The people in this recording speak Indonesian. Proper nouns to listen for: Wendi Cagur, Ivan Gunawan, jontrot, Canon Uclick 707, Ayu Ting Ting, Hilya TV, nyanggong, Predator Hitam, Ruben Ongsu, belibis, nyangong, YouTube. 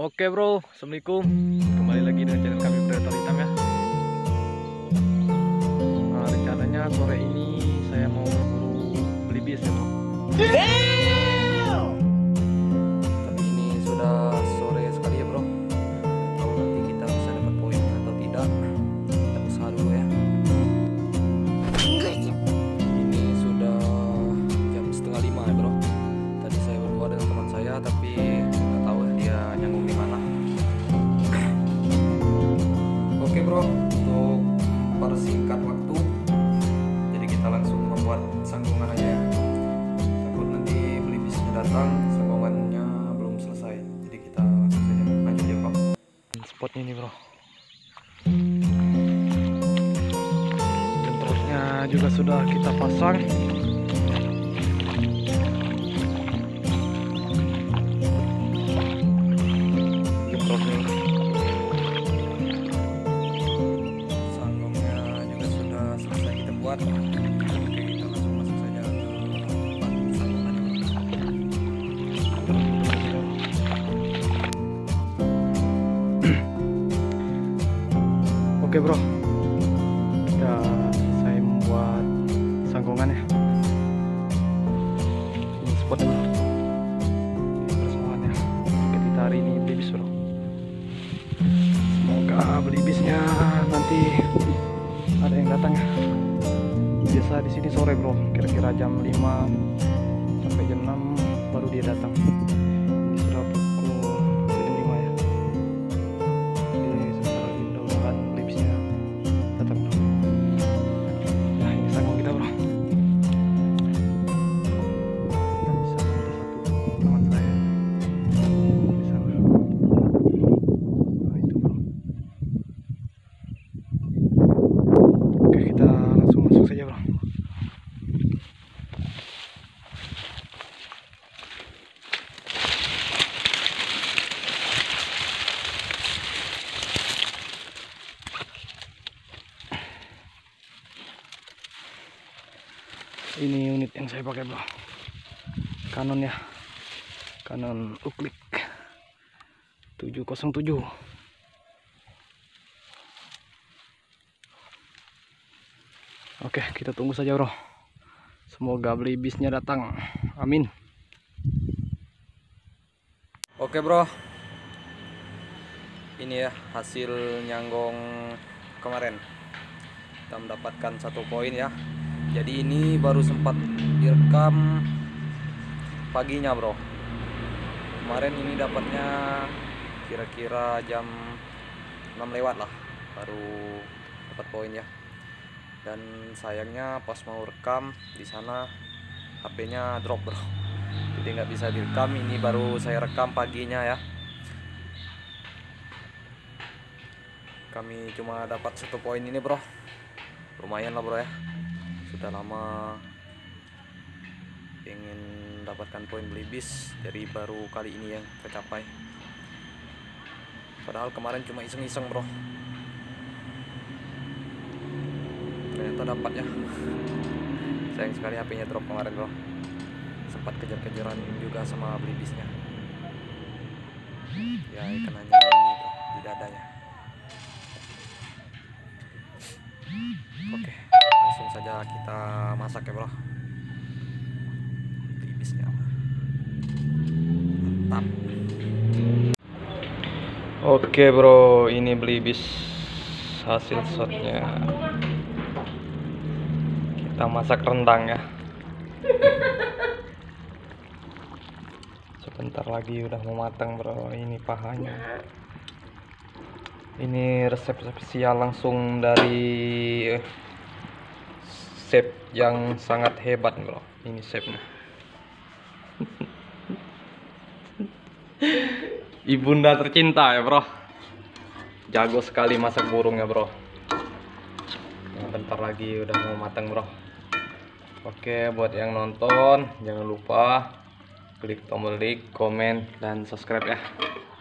Oke bro, assalamualaikum. Kembali lagi dengan channel kami Predator Hitam ya. Nah, rencananya sore ini saya mau berburu beli bis ya bro. Tapi ini sudah sore sekali ya bro. Kalau nanti kita bisa dapat poin atau tidak, kita usaha dulu ya. Ini sudah jam 4:30 ya bro. Tadi saya berdua dengan teman saya, tapi nggak tahu dia nyanggung di mana. Oke bro, untuk persingkat waktu, jadi kita langsung membuat sanggungan aja ya. Takut nanti beli bisnya datang, sanggungannya belum selesai. Jadi kita langsung saja lanjut ya bro. Spotnya ini bro. Jentrotnya juga sudah kita pasang. Oke bro, kita selesai membuat sangkongannya. Ini spotnya bro, ini persoalannya. Kita hari ini beli bis bro. Semoga beli bisnya nanti ada yang datang ya. Biasa di sini sore bro, kira-kira jam 5 sampai jam 6 baru dia datang. Ini sudah pukul jam 5 ya. Jadi sebentar lagi mudah-mudahan beli bisnya datang bro. Nah ini sanggup kita bro. Dan bisa ada satu teman saya di sana. Nah itu bro. Oke kita langsung masuk saja bro. Ini unit yang saya pakai bro, Canon ya, Canon Uclick 707. Oke kita tunggu saja bro, semoga beli bisnya datang, amin. Oke bro, ini ya hasil nyanggong kemarin, kita mendapatkan 1 poin ya. Jadi ini baru sempat direkam paginya bro. Kemarin ini dapatnya kira-kira jam 6 lewat lah, baru dapat poin ya. Dan sayangnya pas mau rekam di sana HP-nya drop bro, jadi nggak bisa direkam. Ini baru saya rekam paginya ya. Kami cuma dapat 1 poin ini bro. Lumayan lah bro ya. Sudah lama ingin mendapatkan poin beli bis, jadi baru kali ini yang tercapai. Padahal kemarin cuma iseng-iseng bro, ternyata dapat ya. Sayang sekali HP-nya drop kemarin bro, sempat kejar-kejaran juga sama beli bisnya. Ya kenanya ini bro, di dadanya. Oke langsung saja kita masak ya bro. Bisnya mantap. Oke bro, ini beli bis hasil shotnya. Kita masak rendang ya. Sebentar lagi udah mau matang bro. Ini pahanya. Ini resep spesial langsung dari chef yang sangat hebat bro. Ini chefnya ibunda tercinta ya bro. Jago sekali masak burung ya bro. Bentar lagi udah mau matang bro. Oke buat yang nonton, jangan lupa klik tombol like, komen, dan subscribe ya.